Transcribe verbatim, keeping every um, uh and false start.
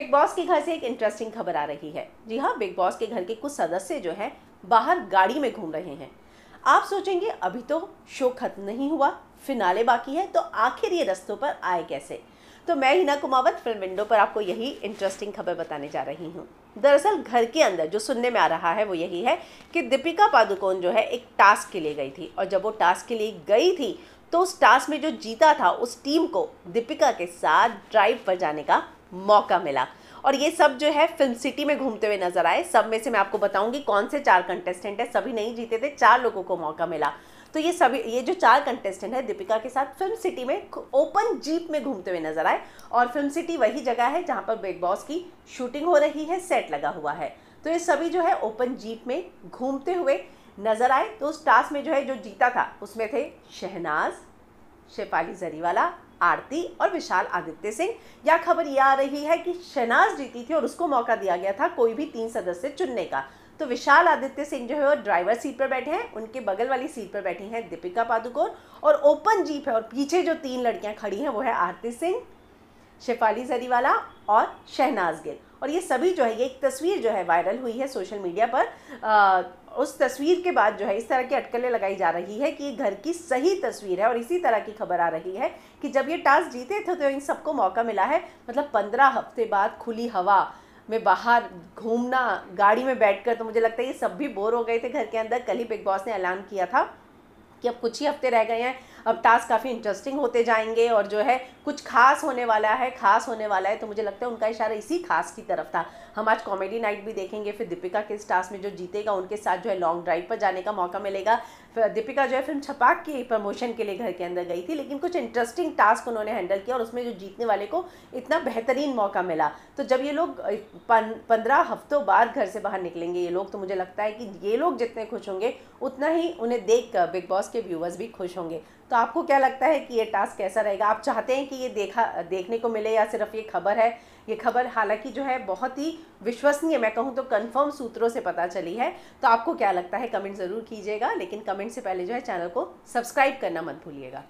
Big boss के घर से एक इंटरेस्टिंग खबर आ रही है। जी हाँ, बिग बॉस के घर के कुछ सदस्य जो हैं बाहर गाड़ी में घूम रहे हैं। आप सोचेंगे अभी तो शो खत्म नहीं हुआ, फिनाले बाकी है, तो आखिर ये रस्तों पर आए कैसे? तो मैं हिना कुमावत फिल्म विंडो पर आपको यही इंटरेस्टिंग खबर बताने जा रही हूँ। दरअसल घर के अंदर जो सुनने में आ रहा है वो यही है कि दीपिका पादुकोण जो है एक टास्क के लिए गई थी, और जब वो टास्क के लिए गई थी तो उस टास्क में जो जीता था उस टीम को दीपिका के साथ ड्राइव पर जाने का मौका मिला। और ये सब जो है फिल्म सिटी में घूमते हुए नजर आए। सब में से मैं आपको बताऊंगी कौन से चार कंटेस्टेंट है, सभी नहीं जीते थे, चार लोगों को मौका मिला। तो ये सभी ये जो चार कंटेस्टेंट है दीपिका के साथ फिल्म सिटी में ओपन जीप में घूमते हुए नजर आए। और फिल्म सिटी वही जगह है जहाँ पर बिग बॉस की शूटिंग हो रही है, सेट लगा हुआ है। तो ये सभी जो है ओपन जीप में घूमते हुए नजर आए। तो उस टास्क में जो है जो जीता था उसमें थे शहनाज, शेफाली जरीवाला, आरती और विशाल आदित्य सिंह। यह खबर यह आ रही है कि शहनाज जीती थी और उसको मौका दिया गया था कोई भी तीन सदस्य चुनने का। तो विशाल आदित्य सिंह जो है वो ड्राइवर सीट पर बैठे हैं, उनके बगल वाली सीट पर बैठी हैं दीपिका पादुकोण, और ओपन जीप है और पीछे जो तीन लड़कियां खड़ी हैं वो है आरती सिंह, शेफाली जरीवाला और शहनाज गिल। और ये सभी जो है ये एक तस्वीर जो है वायरल हुई है सोशल मीडिया पर। आ, उस तस्वीर के बाद जो है इस तरह की अटकलें लगाई जा रही है कि ये घर की सही तस्वीर है। और इसी तरह की खबर आ रही है कि जब ये टास्क जीते थे तो इन सबको मौका मिला है, मतलब पंद्रह हफ्ते बाद खुली हवा में बाहर घूमना गाड़ी में बैठकर। तो मुझे लगता है ये सब भी बोर हो गए थे घर के अंदर। कल ही बिग बॉस ने ऐलान किया था कि अब कुछ ही हफ्ते रह गए हैं, अब टास्क काफ़ी इंटरेस्टिंग होते जाएंगे और जो है कुछ खास होने वाला है खास होने वाला है तो मुझे लगता है उनका इशारा इसी खास की तरफ था। हम आज कॉमेडी नाइट भी देखेंगे, फिर दीपिका के इस टास्क में जो जीतेगा उनके साथ जो है लॉन्ग ड्राइव पर जाने का मौका मिलेगा। फिर दीपिका जो है फिल्म छपाक की प्रमोशन के लिए घर के अंदर गई थी, लेकिन कुछ इंटरेस्टिंग टास्क उन्होंने हैंडल किया और उसमें जो जीतने वाले को इतना बेहतरीन मौका मिला। तो जब ये लोग पंद्रह हफ्तों बाद घर से बाहर निकलेंगे ये लोग, तो मुझे लगता है कि ये लोग जितने खुश होंगे उतना ही उन्हें देख कर बिग बॉस के व्यूअर्स भी खुश होंगे। तो आपको क्या लगता है कि ये टास्क कैसा रहेगा? आप चाहते हैं कि ये देखा देखने को मिले या सिर्फ ये खबर है? ये खबर हालांकि जो है बहुत ही विश्वसनीय, मैं कहूँ तो कंफर्म सूत्रों से पता चली है। तो आपको क्या लगता है कमेंट ज़रूर कीजिएगा, लेकिन कमेंट से पहले जो है चैनल को सब्सक्राइब करना मत भूलिएगा।